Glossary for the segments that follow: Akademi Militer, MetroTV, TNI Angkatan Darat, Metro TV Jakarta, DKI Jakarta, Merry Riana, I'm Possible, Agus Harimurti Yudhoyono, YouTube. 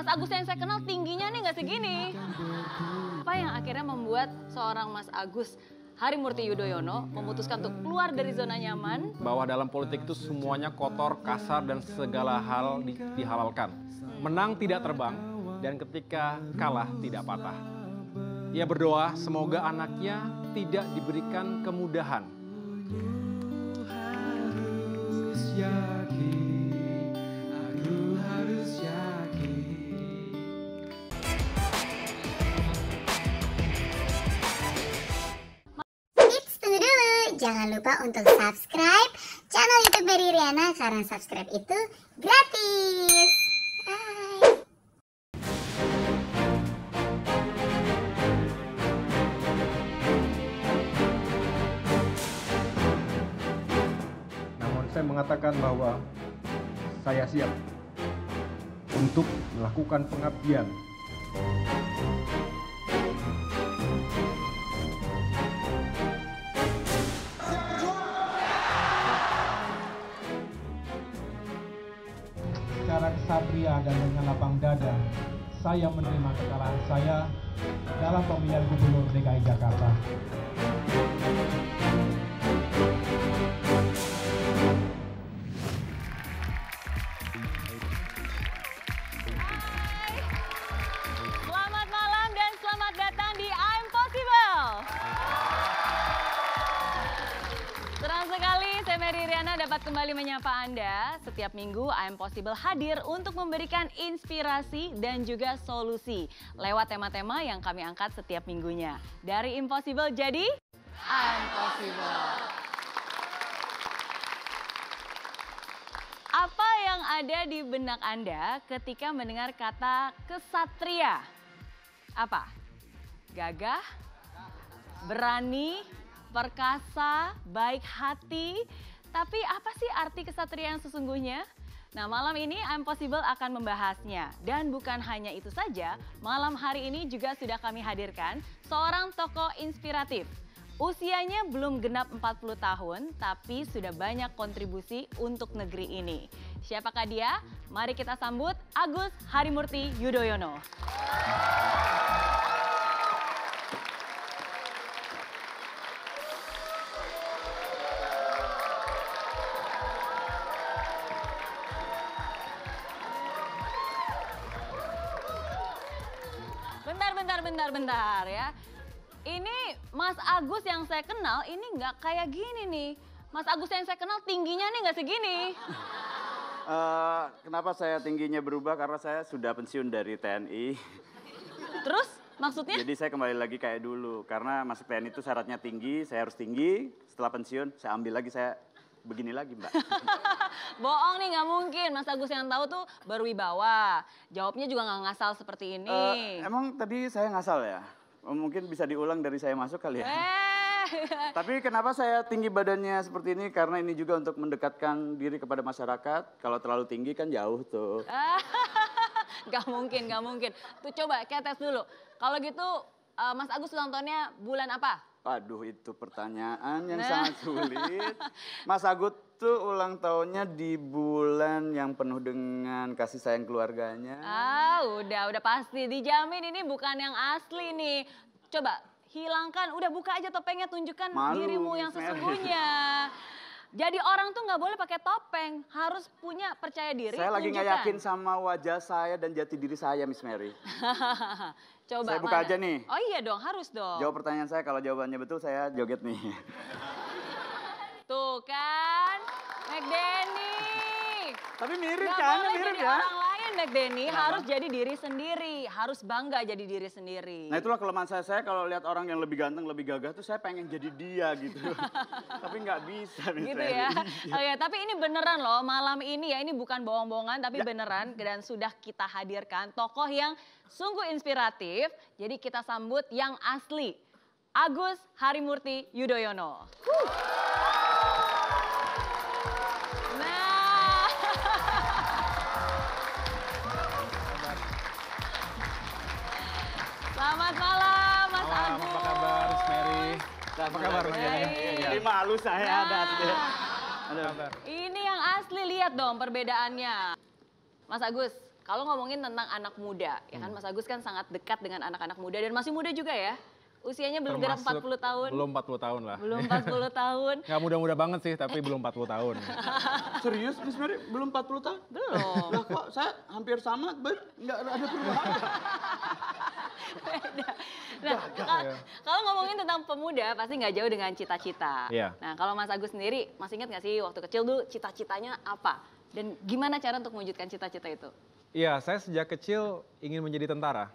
Mas Agus yang saya kenal tingginya nih nggak segini. Apa yang akhirnya membuat seorang Mas Agus Harimurti Yudhoyono memutuskan untuk keluar dari zona nyaman? Bahwa dalam politik itu semuanya kotor, kasar, dan segala hal dihalalkan. Menang tidak terbang, dan ketika kalah tidak patah. Ia berdoa semoga anaknya tidak diberikan kemudahan. Aku harus yakin, aku harus yakin. Jangan lupa untuk subscribe channel YouTube Merry Riana karena subscribe itu gratis. Hai. Namun saya mengatakan bahwa saya siap untuk melakukan pengabdian. Satria dan dengan lapang dada, saya menerima kekalahan saya dalam pemilihan Gubernur DKI Jakarta. Hai. Selamat malam dan selamat datang di I'm Possible. Senang sekali saya Merry Riana dapat kembali menyapa Anda. Setiap minggu I'm Possible hadir untuk memberikan inspirasi dan juga solusi lewat tema-tema yang kami angkat setiap minggunya. Dari Impossible jadi I'm Possible. Apa yang ada di benak Anda ketika mendengar kata kesatria? Apa? Gagah? Berani? Perkasa, baik hati, tapi apa sih arti kesatria yang sesungguhnya? Nah, malam ini I'm Possible akan membahasnya. Dan bukan hanya itu saja, malam hari ini juga sudah kami hadirkan seorang tokoh inspiratif. Usianya belum genap 40 tahun, tapi sudah banyak kontribusi untuk negeri ini. Siapakah dia? Mari kita sambut Agus Harimurti Yudhoyono. Bentar ya, ini Mas Agus yang saya kenal ini nggak kayak gini nih. Mas Agus yang saya kenal tingginya nih nggak segini. Kenapa saya tingginya berubah? Karena saya sudah pensiun dari TNI. Terus maksudnya? Jadi saya kembali lagi kayak dulu. Karena masuk TNI itu syaratnya tinggi, saya harus tinggi. Setelah pensiun saya ambil lagi, saya begini lagi Mbak. Bohong nih, nggak mungkin. Mas Agus yang tahu tuh berwibawa. Jawabnya juga nggak ngasal seperti ini. Emang tadi saya ngasal ya? Mungkin bisa diulang dari saya masuk kali ya? Tapi kenapa saya tinggi badannya seperti ini? Karena ini juga untuk mendekatkan diri kepada masyarakat. Kalau terlalu tinggi kan jauh tuh. Nggak mungkin, nggak mungkin. Tuh coba kita tes dulu. Kalau gitu Mas Agus ulang tahunnya bulan apa? Aduh, itu pertanyaan yang sangat sulit. Mas Agus tuh ulang tahunnya di bulan yang penuh dengan kasih sayang keluarganya. Ah, udah pasti. Dijamin ini bukan yang asli nih. Coba hilangkan, udah buka aja topengnya, tunjukkan dirimu yang sesungguhnya. Jadi orang tuh nggak boleh pakai topeng, harus punya percaya diri. Saya lagi nggak yakin sama wajah saya dan jati diri saya, Miss Merry. Coba saya buka aja nih. Oh iya dong, harus dong. Jawab pertanyaan saya, kalau jawabannya betul saya joget nih. Tuh kan, McDenny. Tapi mirip kan, mirip ya. Orang lain McDenny harus jadi diri sendiri, harus bangga jadi diri sendiri. Nah itulah kelemahan saya, kalau lihat orang yang lebih ganteng, lebih gagah tuh saya pengen jadi dia gitu. Tapi nggak bisa gitu ya. Oh ya, tapi ini beneran loh malam ini ya, ini bukan bohong-bohongan tapi beneran, dan sudah kita hadirkan tokoh yang sungguh inspiratif. Jadi kita sambut yang asli, Agus Harimurti Yudhoyono. Nah, selamat malam Mas Agus. Apa kabar Merry? Apa kabar? Ini malu saya ada. Ini yang asli, lihat dong perbedaannya. Mas Agus, Kalau ngomongin tentang anak muda, ya kan Mas Agus kan sangat dekat dengan anak-anak muda dan masih muda juga ya. Usianya belum genap 40 tahun. Belum 40 tahun lah. Belum 40 tahun. Gak muda-muda banget sih, tapi belum 40 tahun. Serius, Miss Merry? Belum 40 tahun? Belum. Lah kok saya hampir sama, nggak ada perubahan. Nah, kalau ngomongin tentang pemuda, pasti nggak jauh dengan cita-cita. Yeah. Nah, kalau Mas Agus sendiri, masih ingat nggak sih waktu kecil dulu cita-citanya apa? Dan gimana cara untuk mewujudkan cita-cita itu? Iya, saya sejak kecil ingin menjadi tentara.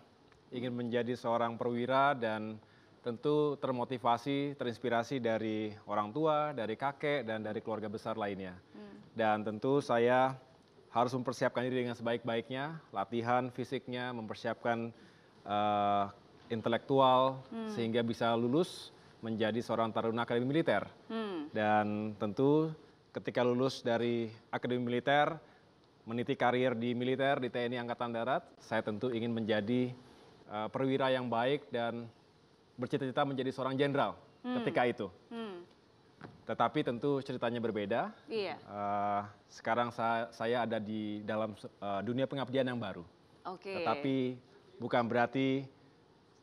Ingin menjadi seorang perwira dan tentu termotivasi, terinspirasi dari orang tua, dari kakek, dan dari keluarga besar lainnya. Dan tentu saya harus mempersiapkan diri dengan sebaik-baiknya, latihan fisiknya, mempersiapkan intelektual, sehingga bisa lulus menjadi seorang taruna Akademi Militer. Dan tentu ketika lulus dari Akademi Militer, meniti karir di militer, di TNI Angkatan Darat, saya tentu ingin menjadi perwira yang baik dan bercita-cita menjadi seorang jenderal ketika itu. Tetapi tentu ceritanya berbeda. Iya. Sekarang saya ada di dalam dunia pengabdian yang baru. Okay. Tetapi bukan berarti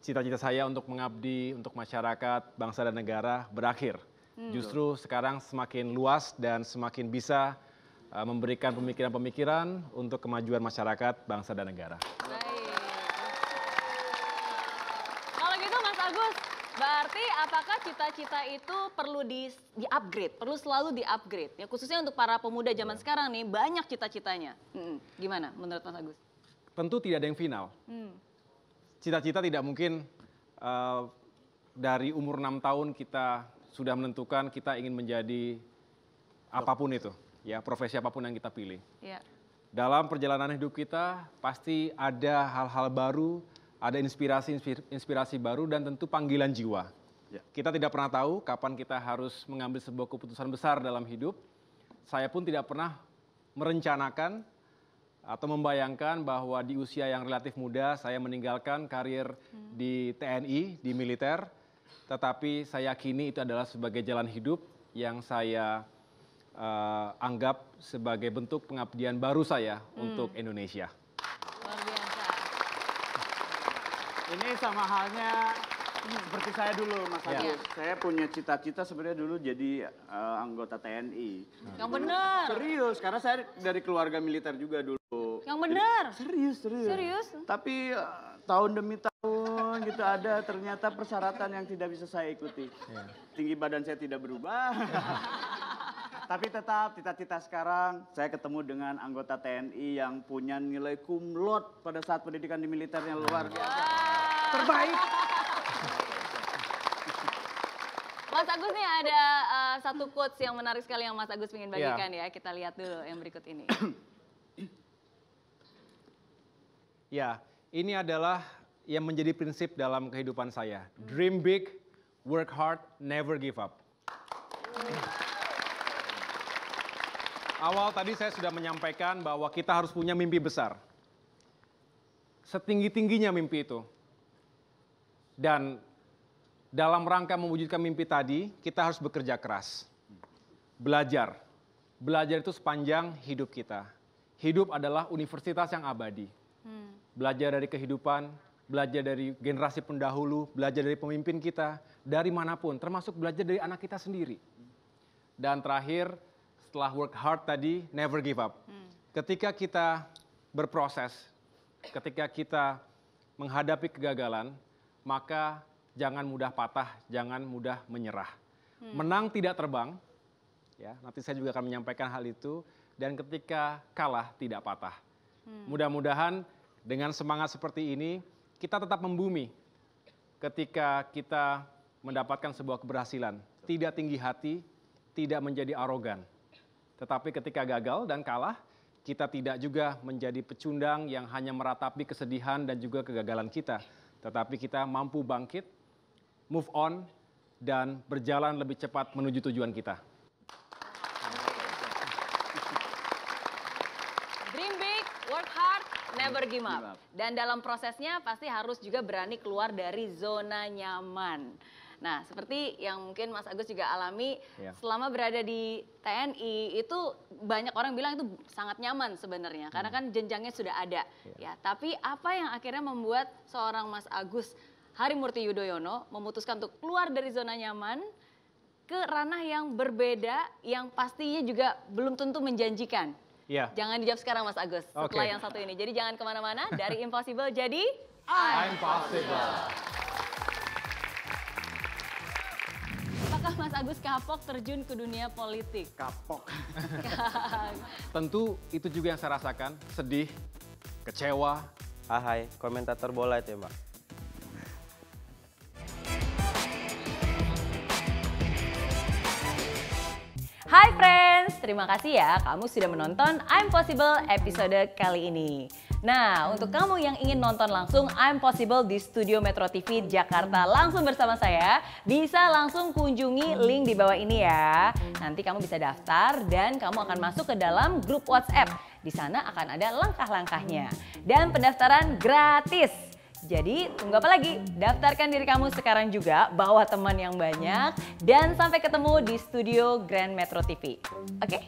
cita-cita saya untuk mengabdi untuk masyarakat, bangsa dan negara berakhir. Justru sekarang semakin luas dan semakin bisa memberikan pemikiran-pemikiran untuk kemajuan masyarakat, bangsa dan negara. Berarti apakah cita-cita itu perlu di-upgrade, perlu selalu di-upgrade? Ya, khususnya untuk para pemuda zaman sekarang nih, banyak cita-citanya. Gimana menurut Mas Agus? Tentu tidak ada yang final. Cita-cita tidak mungkin dari umur 6 tahun kita sudah menentukan kita ingin menjadi apapun itu. Ya, profesi apapun yang kita pilih. Ya. Dalam perjalanan hidup kita pasti ada hal-hal baru, ada inspirasi baru dan tentu panggilan jiwa. Ya. Kita tidak pernah tahu kapan kita harus mengambil sebuah keputusan besar dalam hidup. Saya pun tidak pernah merencanakan atau membayangkan bahwa di usia yang relatif muda saya meninggalkan karir di TNI, di militer. Tetapi saya yakini itu adalah sebagai jalan hidup yang saya anggap sebagai bentuk pengabdian baru saya untuk Indonesia. Ini sama halnya seperti saya dulu, Mas Agus. Saya punya cita-cita sebenarnya dulu jadi anggota TNI. Yang benar. Serius, karena saya dari keluarga militer juga dulu. Yang benar. Serius. Tapi tahun demi tahun gitu ada ternyata persyaratan yang tidak bisa saya ikuti. Yeah. Tinggi badan saya tidak berubah. Tapi tetap cita-cita sekarang saya ketemu dengan anggota TNI yang punya nilai cum laude pada saat pendidikan di militernya luar biasa. Terbaik. Mas Agus nih ada satu quotes yang menarik sekali yang Mas Agus ingin bagikan ya. Kita lihat dulu yang berikut ini. Ya, ini adalah yang menjadi prinsip dalam kehidupan saya. Dream big, work hard, never give up. Awal tadi saya sudah menyampaikan bahwa kita harus punya mimpi besar. Setinggi-tingginya mimpi itu. Dan dalam rangka mewujudkan mimpi tadi, kita harus bekerja keras. Belajar. Belajar itu sepanjang hidup kita. Hidup adalah universitas yang abadi. Belajar dari kehidupan, belajar dari generasi pendahulu, belajar dari pemimpin kita, dari manapun, termasuk belajar dari anak kita sendiri. Dan terakhir, setelah work hard tadi, never give up. Ketika kita berproses, ketika kita menghadapi kegagalan, maka jangan mudah patah, jangan mudah menyerah. Menang tidak terbang, ya, nanti saya juga akan menyampaikan hal itu, dan ketika kalah tidak patah. Mudah-mudahan dengan semangat seperti ini, kita tetap membumi ketika kita mendapatkan sebuah keberhasilan. Tidak tinggi hati, tidak menjadi arogan. Tetapi ketika gagal dan kalah, kita tidak juga menjadi pecundang yang hanya meratapi kesedihan dan juga kegagalan kita. Tetapi kita mampu bangkit, move on, dan berjalan lebih cepat menuju tujuan kita. Dream big, work hard, never give up. Dan dalam prosesnya pasti harus juga berani keluar dari zona nyaman. Nah, seperti yang mungkin Mas Agus juga alami, selama berada di TNI itu banyak orang bilang itu sangat nyaman sebenarnya, karena kan jenjangnya sudah ada. Ya, tapi apa yang akhirnya membuat seorang Mas Agus Harimurti Yudhoyono memutuskan untuk keluar dari zona nyaman ke ranah yang berbeda, yang pastinya juga belum tentu menjanjikan? Ya. Jangan dijawab sekarang Mas Agus, setelah yang satu ini. Jadi jangan kemana-mana, dari Impossible jadi I'm Possible. Apakah Mas Agus kapok terjun ke dunia politik? Kapok. Tentu itu juga yang saya rasakan, sedih, kecewa. Ahai, komentator bola itu ya Mbak. Hai friends, terima kasih ya kamu sudah menonton I'm Possible episode kali ini. Nah, untuk kamu yang ingin nonton langsung I'm Possible di studio Metro TV Jakarta langsung bersama saya, bisa langsung kunjungi link di bawah ini ya. Nanti kamu bisa daftar dan kamu akan masuk ke dalam grup WhatsApp. Di sana akan ada langkah-langkahnya dan pendaftaran gratis. Jadi tunggu apa lagi? Daftarkan diri kamu sekarang juga, bawa teman yang banyak, dan sampai ketemu di studio Grand Metro TV. Oke?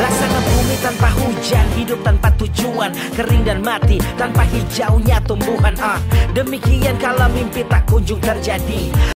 Laksana bumi tanpa hujan, hidup tanpa tujuan, kering dan mati tanpa hijaunya tumbuhan. Demikian kalau mimpi tak kunjung terjadi.